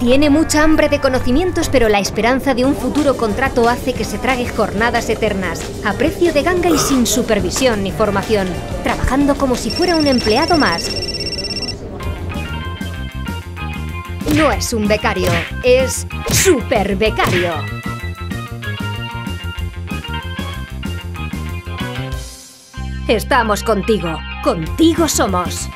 Tiene mucha hambre de conocimientos, pero la esperanza de un futuro contrato hace que se trague jornadas eternas, a precio de ganga y sin supervisión ni formación, trabajando como si fuera un empleado más. No es un becario, es superbecario. Estamos contigo, contigo somos.